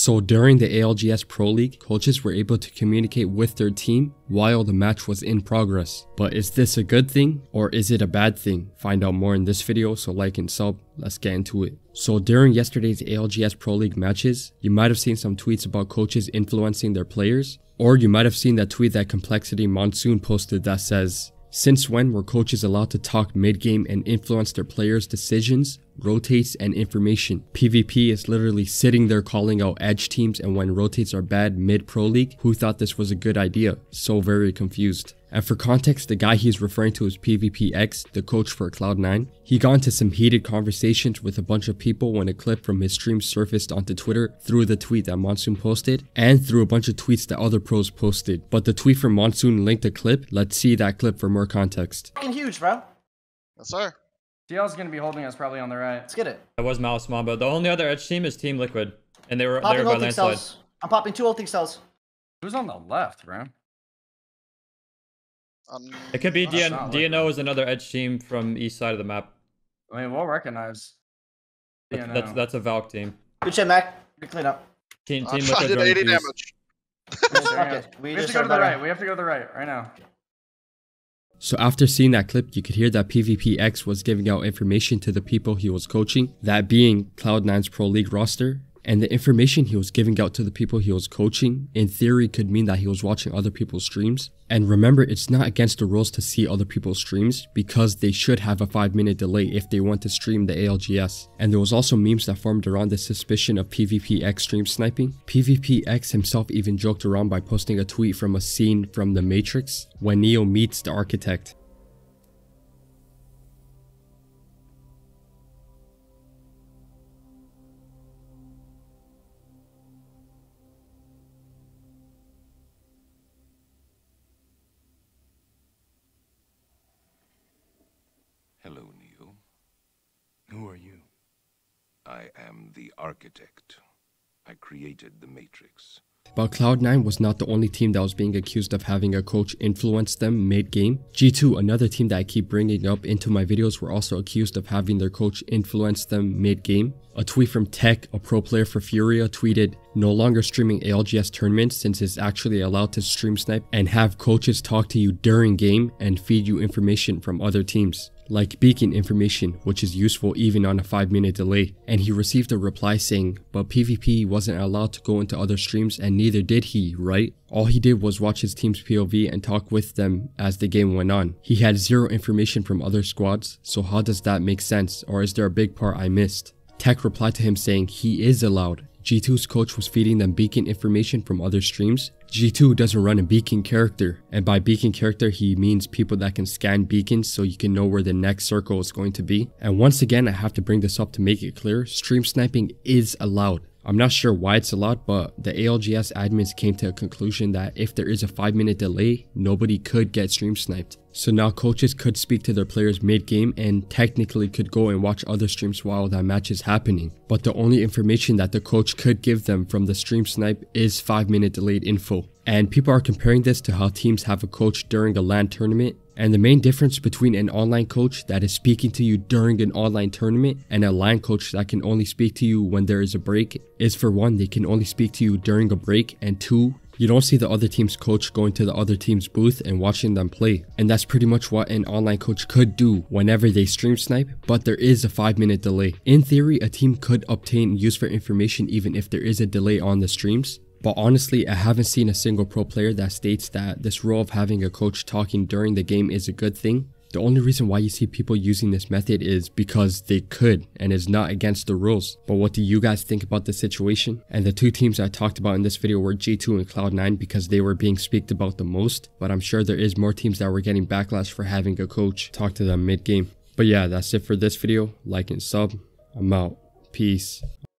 So during the ALGS Pro League, coaches were able to communicate with their team while the match was in progress. But is this a good thing or is it a bad thing? Find out more in this video, so like and sub, let's get into it. So during yesterday's ALGS Pro League matches, you might have seen some tweets about coaches influencing their players, or you might have seen that tweet that Complexity Monsoon posted that says, "Since when were coaches allowed to talk mid-game and influence their players' decisions, rotates, and information? PvP is literally sitting there calling out edge teams, and when rotates are bad mid-pro league, who thought this was a good idea? So very confused." And for context, the guy he's referring to is PvPX, the coach for Cloud9. He got into some heated conversations with a bunch of people when a clip from his stream surfaced onto Twitter through the tweet that Monsoon posted and through a bunch of tweets that other pros posted. But the tweet from Monsoon linked a clip. Let's see that clip for more context. Fucking huge, bro. Yes, sir. DL's gonna be holding us probably on the right. Let's get it. That was Malus Mambo. The only other edge team is Team Liquid, and they were by landslide. Cells. I'm popping two ulting cells. Who's on the left, bro? It could be DNO is another edge team from east side of the map. I mean, we'll recognize DNO. That's a Valk team. Good shit, Mac. Good clean up. Team I did 80 damage. Okay. We have to go to the right. We have to go to the right now. So after seeing that clip, you could hear that PvPX was giving out information to the people he was coaching, that being Cloud9's Pro League roster. And the information he was giving out to the people he was coaching, in theory, could mean that he was watching other people's streams. And remember, it's not against the rules to see other people's streams, because they should have a 5-minute delay if they want to stream the ALGS. And there was also memes that formed around the suspicion of PvPX stream sniping. PvPX himself even joked around by posting a tweet from a scene from The Matrix when Neo meets the Architect. "Hello, Neo. Who are you?" "I am the Architect. I created the Matrix." But Cloud9 was not the only team that was being accused of having a coach influence them mid-game. G2, another team that I keep bringing up into my videos, were also accused of having their coach influence them mid-game. A tweet from Tech, a pro player for Furia, tweeted, "No longer streaming ALGS tournaments since it's actually allowed to stream snipe and have coaches talk to you during game and feed you information from other teams, like beacon information, which is useful even on a 5-minute delay." And he received a reply saying, "But PvP wasn't allowed to go into other streams and neither did he, right? All he did was watch his team's POV and talk with them as the game went on. He had zero information from other squads, so how does that make sense? Or is there a big part I missed?" Tech replied to him saying, "He is allowed. G2's coach was feeding them beacon information from other streams. G2 doesn't run a beacon character." And by beacon character, he means people that can scan beacons so you can know where the next circle is going to be. And once again, I have to bring this up to make it clear, stream sniping is allowed. I'm not sure why it's allowed, but the ALGS admins came to a conclusion that if there is a 5-minute delay, nobody could get stream sniped. So now coaches could speak to their players mid-game and technically could go and watch other streams while that match is happening. But the only information that the coach could give them from the stream snipe is 5-minute delayed info. And people are comparing this to how teams have a coach during a LAN tournament. And the main difference between an online coach that is speaking to you during an online tournament and a LAN coach that can only speak to you when there is a break is, for one, they can only speak to you during a break, and two, you don't see the other team's coach going to the other team's booth and watching them play. And that's pretty much what an online coach could do whenever they stream snipe, but there is a 5-minute delay. In theory, a team could obtain useful information even if there is a delay on the streams. But honestly, I haven't seen a single pro player that states that this rule of having a coach talking during the game is a good thing. The only reason why you see people using this method is because they could and is not against the rules. But what do you guys think about the situation? And the two teams I talked about in this video were G2 and Cloud9 because they were being speaked about the most. But I'm sure there is more teams that were getting backlash for having a coach talk to them mid-game. But yeah, that's it for this video. Like and sub. I'm out. Peace.